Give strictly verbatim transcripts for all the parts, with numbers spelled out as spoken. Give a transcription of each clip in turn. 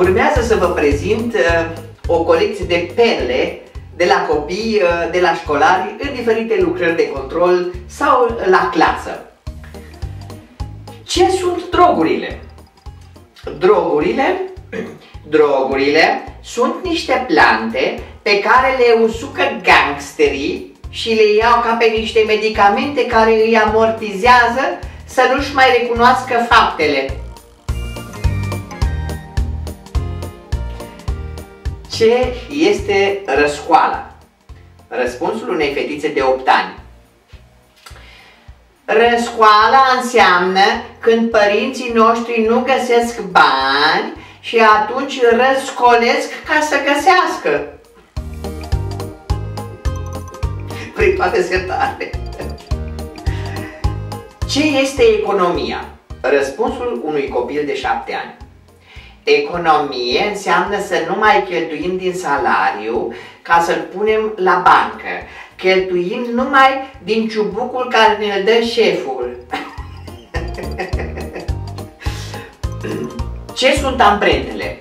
Urmează să vă prezint o colecție de perle de la copii, de la școlari, în diferite lucrări de control sau la clasă. Ce sunt drogurile? Drogurile, drogurile sunt niște plante pe care le usucă gangsterii și le iau ca pe niște medicamente care îi amortizează să nu-și mai recunoască faptele. Ce este răscoala? Răspunsul unei fetițe de opt ani. Răscoala înseamnă când părinții noștri nu găsesc bani și atunci răscolesc ca să găsească. Prin toate sertarele. Ce este economia? Răspunsul unui copil de șapte ani. Economie înseamnă să nu mai cheltuim din salariu ca să-l punem la bancă. Cheltuim numai din ciubucul care ne-l dă șeful. Ce sunt amprentele?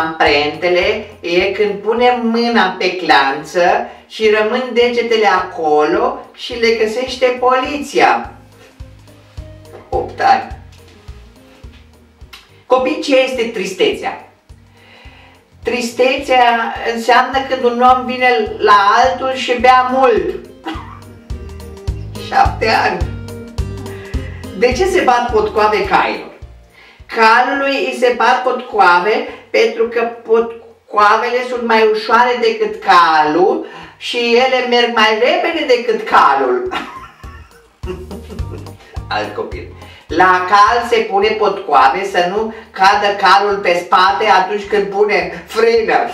Amprentele e când punem mâna pe clanță și rămân degetele acolo și le găsește poliția. opt ani. Copii, ce este tristețea? Tristețea înseamnă când un om vine la altul și bea mult. șapte ani. De ce se bat potcoave cailor? Calului îi se bat potcoave pentru că potcoavele sunt mai ușoare decât calul și ele merg mai repede decât calul. Alt copil. La cal se pune potcoave să nu cadă calul pe spate atunci când pune frână.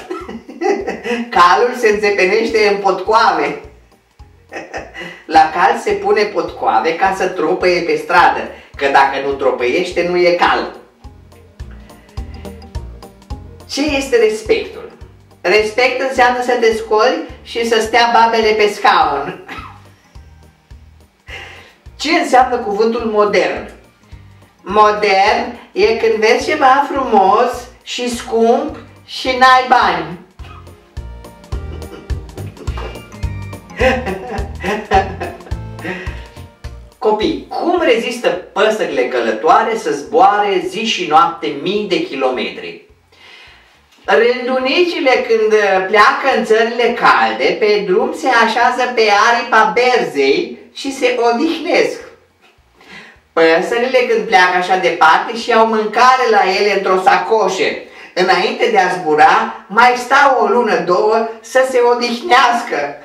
Calul se înțepenește în potcoave. La cal se pune potcoave ca să tropăie pe stradă, că dacă nu tropăiește nu e cal. Ce este respectul? Respect înseamnă să te scoli și să stea babele pe scaun. Ce înseamnă cuvântul modern? Modern e când vezi ceva frumos și scump și n-ai bani. Copii, cum rezistă păsările călătoare să zboare zi și noapte mii de kilometri? Rândunicile, când pleacă în țările calde, pe drum se așează pe aripa berzei și se odihnesc. Păsările, când pleacă așa departe, și au mâncare la ele într-o sacoșă. Înainte de a zbura, mai stau o lună, două să se odihnească.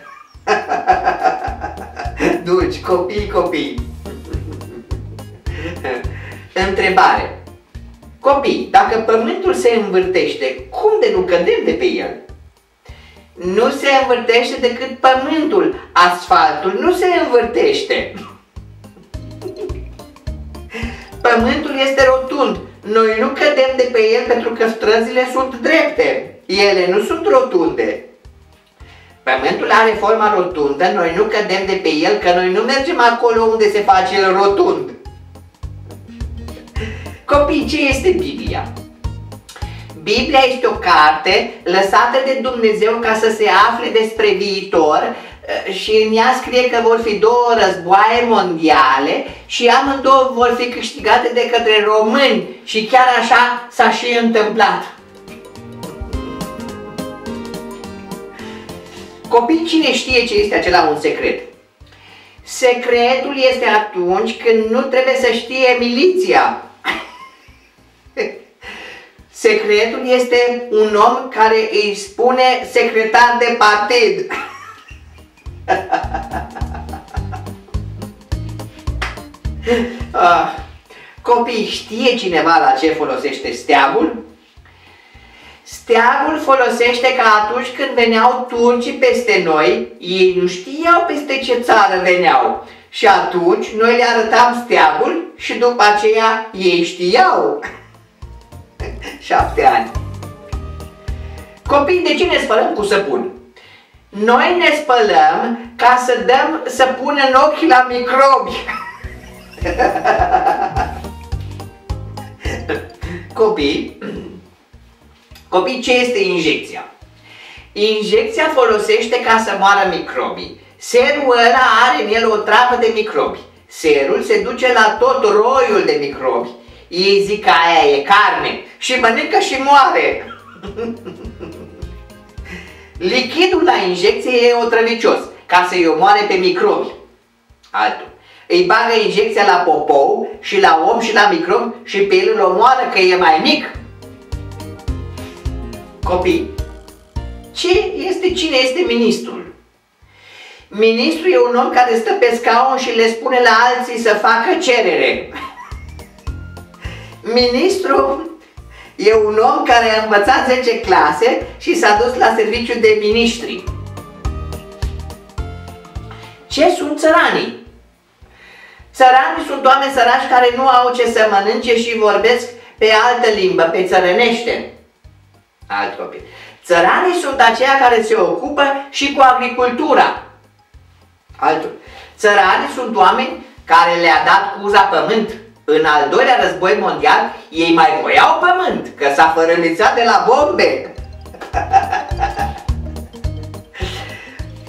Dulci, copii, copii. Întrebare. Copii, dacă pământul se învârtește, cum de nu cădem de pe el? Nu se învârtește decât pământul, asfaltul nu se învârtește. Pământul este rotund, noi nu cădem de pe el pentru că străzile sunt drepte, ele nu sunt rotunde. Pământul are forma rotundă, noi nu cădem de pe el că noi nu mergem acolo unde se face el rotund. Copii, ce este Biblia? Biblia este o carte lăsată de Dumnezeu ca să se afle despre viitor și în ea scrie că vor fi două războaie mondiale și amândouă vor fi câștigate de către români și chiar așa s-a și întâmplat. Copii, cine știe ce este acela un secret? Secretul este atunci când nu trebuie să știe miliția. Secretul este un om care îi spune secretar de partid. Copii, știe cineva la ce folosește steagul? Steagul folosește ca atunci când veneau turcii peste noi, ei nu știau peste ce țară veneau și atunci noi le arătam steagul și după aceea ei știau. șapte ani. Copii, de ce ne spălăm cu săpun? Noi ne spălăm ca să dăm săpun în ochi la microbi. Copii, Copii, ce este injecția? Injecția folosește ca să moară microbii. Serul ăla are în el o trapă de microbi. Serul se duce la tot roiul de microbi. Ei zic că aia e carne și mănâncă și moare. Lichidul la injecție e otrăvicios, ca să-i omoare pe microbi. Altul. Îi bagă injecția la popou și la om și la microb și pe el îl omoară că e mai mic. Copii, ce este, cine este ministrul? Ministrul e un om care stă pe scaun și le spune la alții să facă cerere. Ministrul e un om care a învățat zece clase și s-a dus la serviciu de miniștri. Ce sunt țăranii? Țăranii sunt oameni săraci care nu au ce să mănânce și vorbesc pe altă limbă, pe țărănește. Alt copil. Țăranii sunt aceia care se ocupă și cu agricultura. Altul. Țăranii sunt oameni care le-a dat cuza pământ. În al doilea război mondial ei mai voiau pământ, că s-a fărâmițat de la bombe.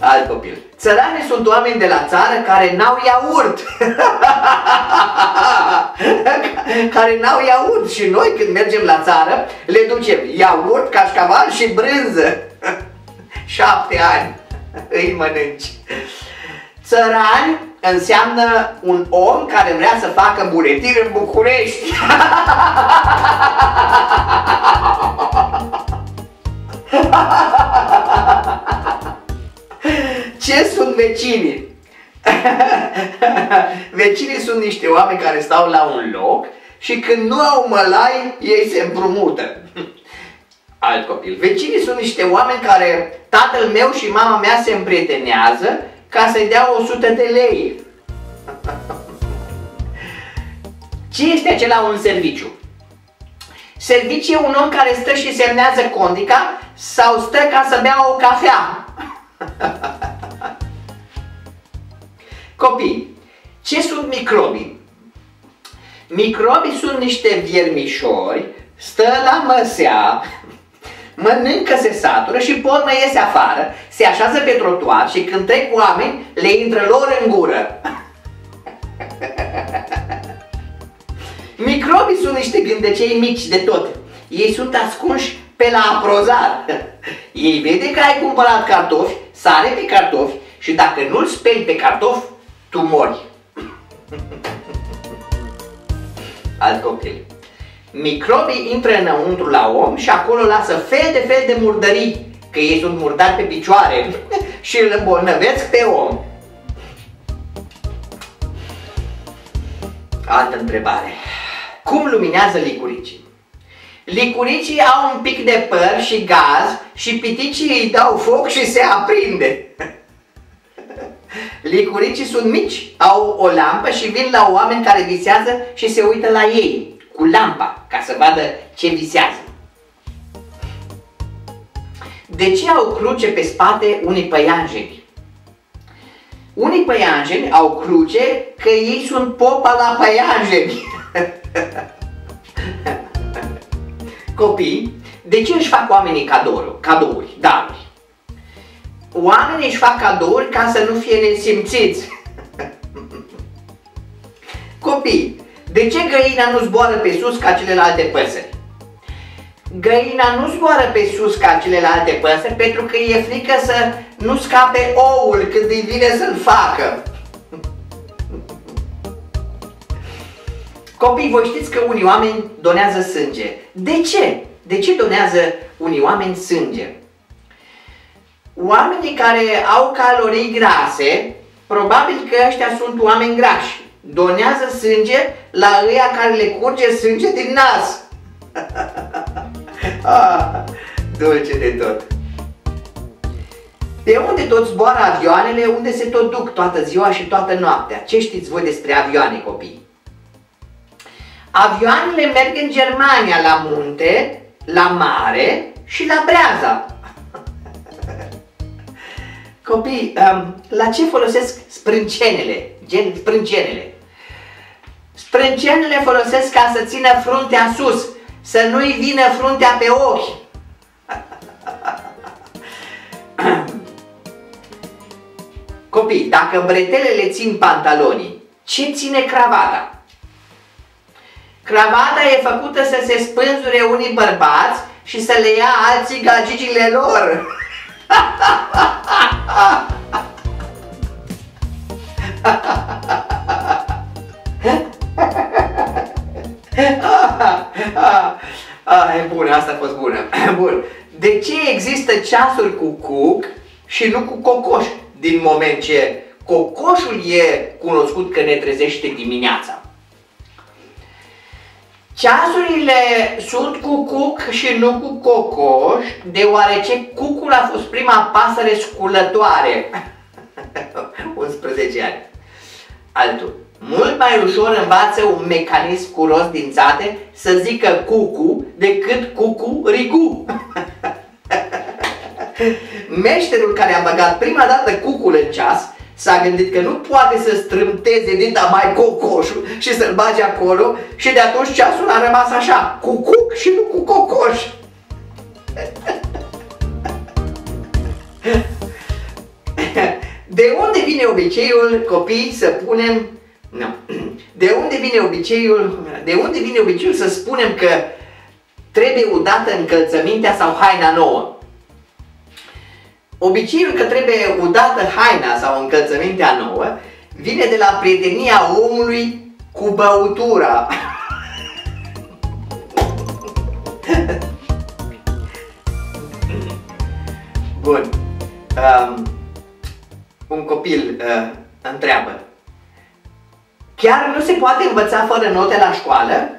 Alt copil. Țăranii sunt oameni de la țară care n-au iaurt. Care n-au iaurt și noi când mergem la țară le ducem iaurt, cașcaval și brânză. Șapte ani îi mănânci. Țărani înseamnă un om care vrea să facă buletin în București. Ce sunt vecinii? Vecinii sunt niște oameni care stau la un loc și când nu au mălai, ei se împrumută. Alt copil. Vecinii sunt niște oameni care tatăl meu și mama mea se împrietenează ca să-i dea o sută de lei. Ce este acela un serviciu? Serviciu e un om care stă și semnează condica sau stă ca să bea o cafea. Copii, ce sunt microbii? Microbii sunt niște viermișori, stă la măsea, mănâncă, se satură și pe urmă iese afară, se așează pe trotuar și când trec oameni, le intră lor în gură. Microbii sunt niște gândecei mici de tot. Ei sunt ascunși pe la aprozar. Ei vede că ai cumpărat cartofi, sare pe cartofi și dacă nu-l speli pe cartof, tu mori. Alt copil. Microbii intră înăuntru la om și acolo lasă fel de fel de murdării, că ei sunt murdari pe picioare și îl îmbolnăvesc pe om. Altă întrebare. Cum luminează licuricii? Licuricii au un pic de păr și gaz și piticii îi dau foc și se aprinde. Licuricii sunt mici, au o lampă și vin la oameni care visează și se uită la ei cu lampa ca să vadă ce visează. De ce au cruce pe spate unii păianjeni? Unii păianjeni au cruce că ei sunt popa la păianjeni. Copii, de ce își fac oamenii cadouri, cadouri, daruri? Oamenii își fac cadouri ca să nu fie nesimțiți. Copii, de ce găina nu zboară pe sus ca celelalte păsări? Găina nu zboară pe sus ca celelalte păsări pentru că e frică să nu scape oul când îi vine să-l facă. Copii, voi știți că unii oameni donează sânge. De ce? De ce donează unii oameni sânge? Oamenii care au calorii grase, probabil că ăștia sunt oameni grași. Donează sânge la ăia care le curge sânge din nas. Ah, dulce de tot. De unde tot zboară avioanele, unde se tot duc toată ziua și toată noaptea? Ce știți voi despre avioane, copii? Avioanele merg în Germania la munte, la mare și la breaza. Copii, la ce folosesc sprâncenele? Gen sprâncenele. Sprâncenele folosesc ca să țină fruntea sus, să nu-i vină fruntea pe ochi. Copii, dacă bretelele țin pantalonii, ce ține cravata? Cravata e făcută să se spânzure unii bărbați și să le ia alții gagicile lor. Ah, e bună, asta a fost bună. Bun. De ce există ceasuri cu cuc și nu cu cocoș? Din moment ce cocoșul e cunoscut că ne trezește dimineața. Ceasurile sunt cu cuc și nu cu cocoș, deoarece cucul a fost prima pasăre sculătoare. unsprezece ani. Altul. Mult mai ușor învață un mecanism cu rost din țate să zică cucu decât cucurigu. Meșterul care a băgat prima dată cucul în ceas s-a gândit că nu poate să strâmteze dita mai cocoșul și să-l bage acolo și de atunci ceasul a rămas așa, cu cuc și nu cu cocoș. De unde vine obiceiul, copii, să punem Nu. De unde vine obiceiul, de unde vine obiceiul să spunem că trebuie udată încălțămintea sau haina nouă? Obiceiul că trebuie udată haina sau încălțămintea nouă vine de la prietenia omului cu băutura. Bun. Um, un copil uh, întreabă. Chiar nu se poate învăța fără note la școală?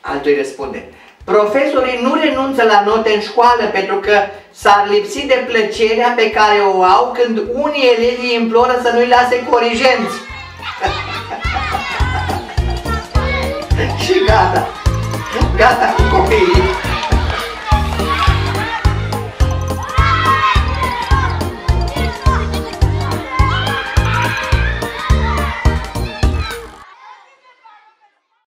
Altul îi răspunde. Profesorii nu renunță la note în școală pentru că s-ar lipsi de plăcerea pe care o au când unii elevii imploră să nu-i lase corigenți. Și gata. Gata cu copiii.